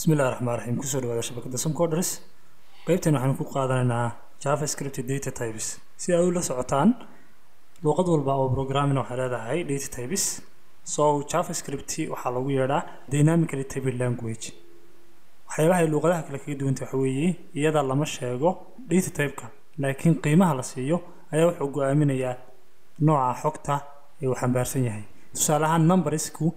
بسم الله الرحمن الرحيم. كسر ولا شبكة دسم كودرس. قيبتنا نحن كوق قادنا جافا سكريبت داتا تايبس. سي أول سعتان لغة والباء وبرنامجنا وحدة هاي داتا تايبس. سو جافا سكريبت وحلوي هذا ديناميك للتابل لانجويج. حيبقى اللغة هكذا كيدو أنت حويه يدا الله مش هيجو داتا تايبك. لكن قيمة لسيو أيوة حقو أمينية نوع حقتها وحنبارسينها هاي. تسألها النمبرسكو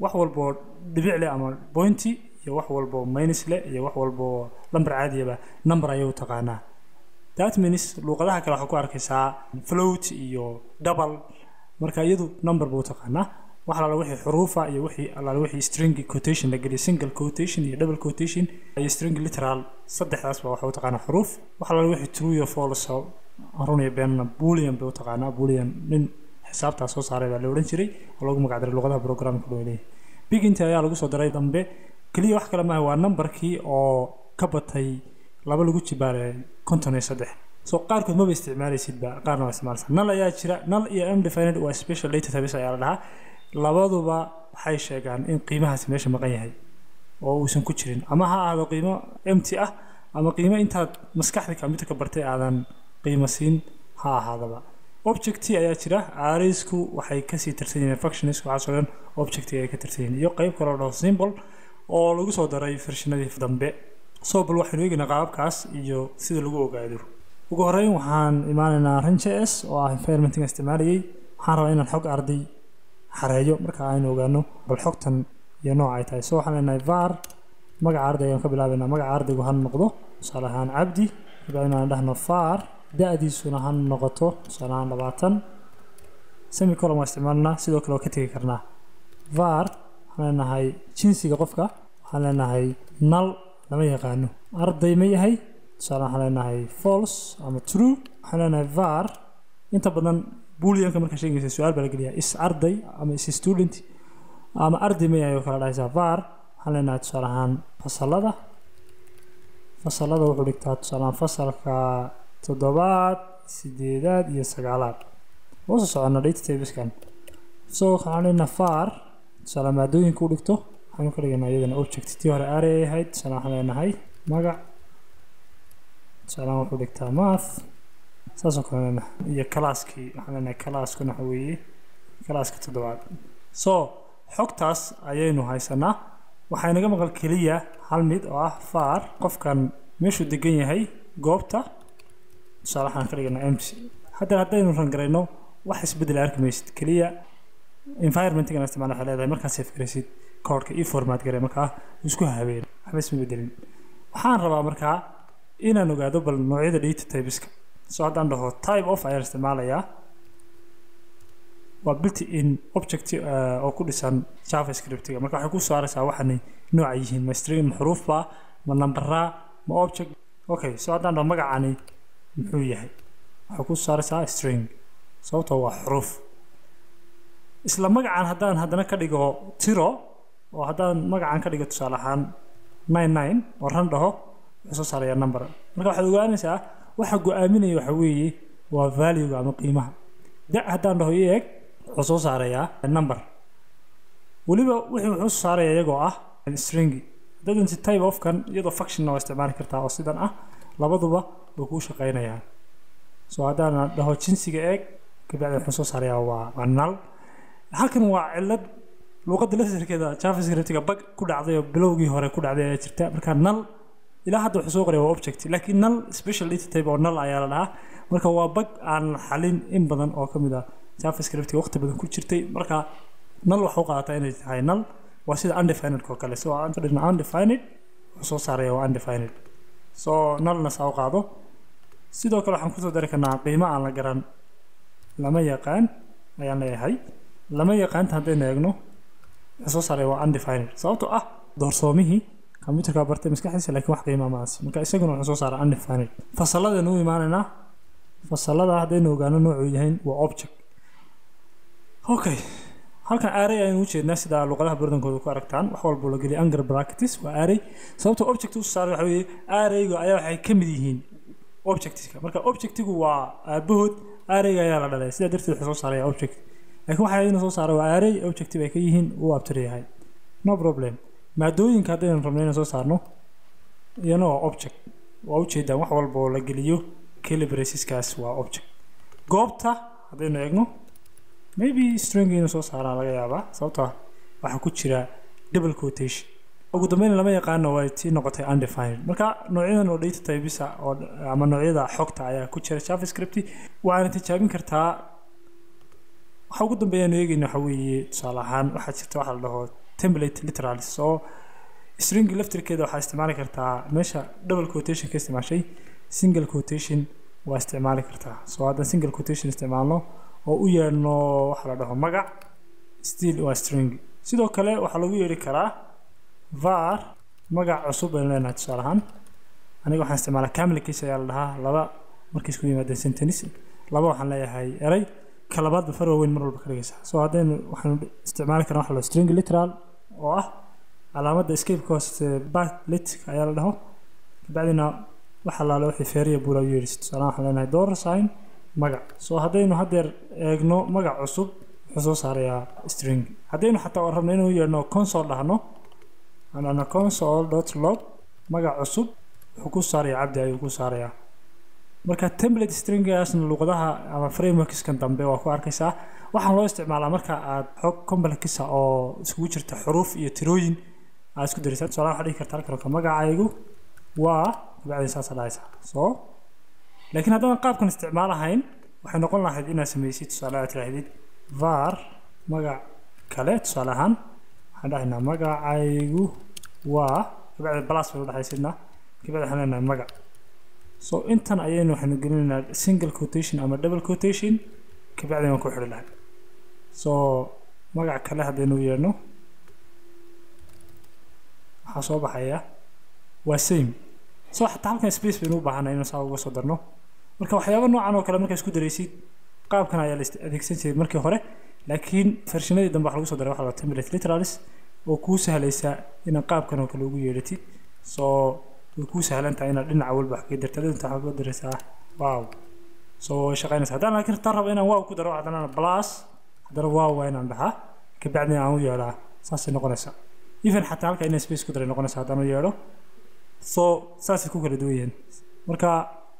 وحول بور بيعلى عمل بوينتي. يوحول بو ماينس لا يوحول بو نمبر عادي با نمبر أيو تقانا تات ماينس لغة هكذا حكوا أركيسا فلوت يو دبل مركا يدو نمبر بو تقانا وحلا لوحي حروفة يوحي على لوحي string quotation لقلي single quotation يو double quotation يو string literal صدح أسبوع وحو تقانا حروف وحلا لوحي true يو false أو هروني بين بوليان بو تقانا بوليان من حساب تاسوس عربي لورنشري ولقم قادر اللغة بروجرام كله ليه بيجي أنت يا لقص دري ضمبه كلي واحد كلامه هو النمبر كي أو كبتهي لابد لقولش بار كونتني صدق سوقار كده ما بيستعمله سيدا قارنوا استعماله نلا يا شراء نلا يا أم دفاند و special ليت تبيس عيالها لابد وبا حي شيء عن إن قيمة هتمشي مقيها أو وسن كتشرين أما ها هذا قيمة امتئة أما قيمة أنت مسكحتك عم تكبرتي على قيمة سين ها هذا بقى object يا شراء عاريسكو وحي كسي ترتين functions وعشان object يا كترتين يقيب كرر symbol oo lagu soo daray farshanadii dambe soo bal waxaan weegna qaabkaas iyo sida lagu ogaado. Ugu horeyn waxaan imaanaynaa RanJS oo ah environmenting isticmaalay. Waxaan rabaa inaan xog arday xareeyo marka aan ogaano bal xogtan iyo nooca ay tahay. Soo waxaan leenahay var magaca ardayga ka bilaabaynaa magaca ardaygu han noqdo tusaale ahaan Cabdi ibaanaan dhahno far da'diisuna han noqoto tusaale ahaan 20 semicolon waa isticmaalnaa sidoo kale ka tagi karnaa var leenahay jinsiga qofka waxaan leenahay null lama yaqaano arday ma yahay tusaale waxaan leenahay false ama true waxaan leenahay var inta badan booleanka marka sheegaysa su'aal baa la geliyaa is arday ama is student ama arday ma yahay oo kala dhacaysa var waxaan leenahay tusaale ahaan fasalada wuxuu dhigtaa tusaale ahaan fasalka 7, 8 iyo 9 oo soo socona data table-kan soo waxaan leenahay var سلام عدوين كودكتو هنقولنا يدنا object تيار array هيد سلام حنا هاي مجا سلام كودكتا math سأذكرنا هي class كي حنا class كنا هوي class كتدوار so حقتاس عينو هاي سنة وحنا جم قال كلية حلميد أو فار قف كان مشو دقيني هاي جوبتا سلام هنقولنا امس حتى ينفع قرينو وحس بدل أركميست كلية environment كنا استعملنا حلاه مركز سيف كريسيد كارك إيه فورمات كريم مركز يسكو هبين حبس مبدلين وحان ربع مركز إنا نقعد بال نوعية ديت تايبسك سعد عنده type of أي استعماله يا وبلت إن object أو كل سن جافا سكريبت كريم مركز حكوا سؤال سوا حني نوعيين ما string حروف با ما نمبرها ما object أوكي سعد عنده مجا عني نوعيه حكوا سؤال سوا string صوته وحروف isla magacan hadana ka dhigo tiro oo hadaan magacan ka dhigo tusaale ahaan 99 oo ran dhaho soo saaraya number marka waxaad ogaanaysaa waxa go'aaminaya waxa weeye waa value ama qiimaha hadaan dhaho eeg soo saaraya number waliba wuxuu saaraya iyagoo ah string dadin type of kan iyadoo function loo isticmaali kartaa oo sidan ah labaduba way ku shaqeynayaan soo hadaan dhaho jinsiga eeg kadibna soo saaraya waa null halkan waa cilad luqada la sirkeeda JavaScript-ka bug ku dhacday oo bilowgii hore ku dhacday ay jirtaa marka null ila hadda wuxuu soo qoray waa object laakiin null special type oo null ayaa la dhahaa marka waa bug aan xalin in badan oo kamid ah JavaScript-ka waqti badan ku jirtay marka null wuxuu qaataa inay tahay null waa sida undefined oo kale soo aan fadhina undefined soo saaraya waa undefined soo null na soo qaado sidoo kale waxaan ku soo dari karnaa qiimo aan la garan lama yaqaan ayaan leeyahay لما يقعن هذا نعجنه أساس على undefined صوته درسومه كمبيوتر كبرت مسكح لسه لكن واحد قيمة ماس مكاسيجنه أساس على undefined فصلة نوع معنا فصلة هذا نوع عن نوعين وobject أوكي هلكن array إنه شيء الناس ده لغة بردن كده كاركتان وحول بولجلي أنجر براكتس وarray صوته object وصار حوي array وأيه حي كم ديهين objects كمركا object هو بهت array يا رجال سيدا درت الحساس على object لكن واحد ينصوص على array object بيكيهن وابتريهاي no problem maadooyinka hadda aan rabnayna soo saarno iyana waa object waa u jeedaan wax walba oo la geliyo calibreeskaas waa object goobta hadaynu eegno maybe string inuu soo saaraan laga yaabaa sababtoo ah waxa ku jira double quotation ugu dambeyn lama yaqaano waa tii noqotay undefined marka noocyada oo data types oo ama noocyada xogta ayaa ku jira JavaScript waxaana tijaabin kartaa waxa ugu dambeeyay eegayna waxa weeye tusaale ahaan waxa jirta waxa la dhaho template literals oo string laftirkeeda waxa isticmaali kartaa meesha double quotation ka isticmaashay single quotation waa isticmaali kartaa soo hadda single quotation isticmaalno oo u yeerno waxa la dhaho magac still waa string sidoo kale waxa lagu yeeri karaa var magac cusub ee leenahay tusaalahan aniga waxaan isticmaalaa kamilkiisa ayaa la dhahaa laba markii isku yimaadeen sentence laba waxaan leeyahay eray kalabaad ba faro weyn mar walba ka dhigaysa soo hadeen waxaan isticmaali karaa waxa la string literal oo ah علامة escape cost backlit ayaa la dhaho bacdina waxa la leeyahay feeriya buulawiris tusaalahan leenahay dollar sign magac soo hadaynu hadeer eegno magac cusub soo saaraya string hadaynu xataa rabno inuu yeerno console dhahno ana console.log magac cusub wuxuu ku saaraya abdi ayuu ku saaraya marka template string aasna luqadaha ama frameworks kan dambe waa ku arkaysa waxaan loo isticmaalaa marka aad xog complex ah oo isku jirta xuruuf iyo tirooyin aad isku diraysaa tusaalahan waxa dhici karta halka magacaygu waa bacdi saasalaaysa soo لكن هذا القاب كان استعماله هين وحنا قلنا واحد إنا سميسيت صلاة العديد var مجا كلات صلاهن هذا هنا مجا عيجو و بعد بلاس ولا حيسيدنا كبعد هنا هنا مجا so إنتن أيانو حنا قلنا single quotation أما double quotation كبعد ما كحر لها so مجا كلاه بينو يرنو حصوب حياة وسيم so حتى هلكن space بينو بحنا إنه صار وصدرنو marka waxyaabo noocan oo kale marka isku dareysid qaabkan ayaa la adeegsan jiray markii hore laakiin farshamadii dambe waxa lagu soo daray waxa la template literals oo ku sahlaysa in qaabkan oo kale ugu yeelatid soo ku sahlanta in dhinac walba wax ka dirtay inta waxa loo dareysaa wow soo shaqaynaysa hadaan laakiin tarab inaan wow ku daro hadana plus hadana wow waa inaan dhaha ka bacdina aan u yeelaa saas noqonaysa even xataa halka in space ku daray noqonaysa hadaan u yeelo soo saas ku kala duwayeen marka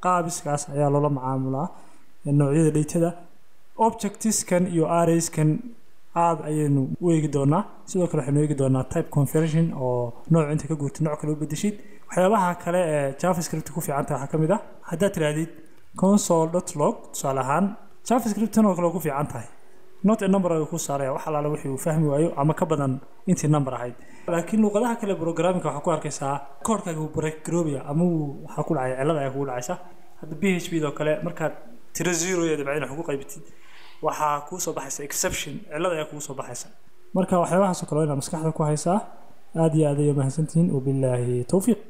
qaabkiisaas ayaa loo maamulaa noocyada data-da objects kan iyo arrays kan aad ayaynu weegi doonaa sidoo kale waxaynu weegi doonaa type conversion oo nooc inta ka guurto nooc kale u bedeshid waxyaabaha kale ee JavaScript ku fiican tahay waxa kamid ah haddii tiraadid console.log tusaale ahaan JavaScript tan oo kale ku fiican tahay not a number ay ku saaraya waxa la wixii uu fahmi waayo ama ka badan intii number ahayd laakiin luqadaha kale programming waxa ku arkaysaa koodkaaga uu break growya ama waxa ku dhacay cilada ay ku dhacaysa hadda PHP do kale marka tira 0 iyo dabcin waxa ku qaybtid waxa ku soo baxaysa exception cilada ay ku soo baxaysa marka waxyaabahaas kale oo ina maskaxda ku haysa aad iyo aad ayay mahadsantihiin oo billahi tawfiiq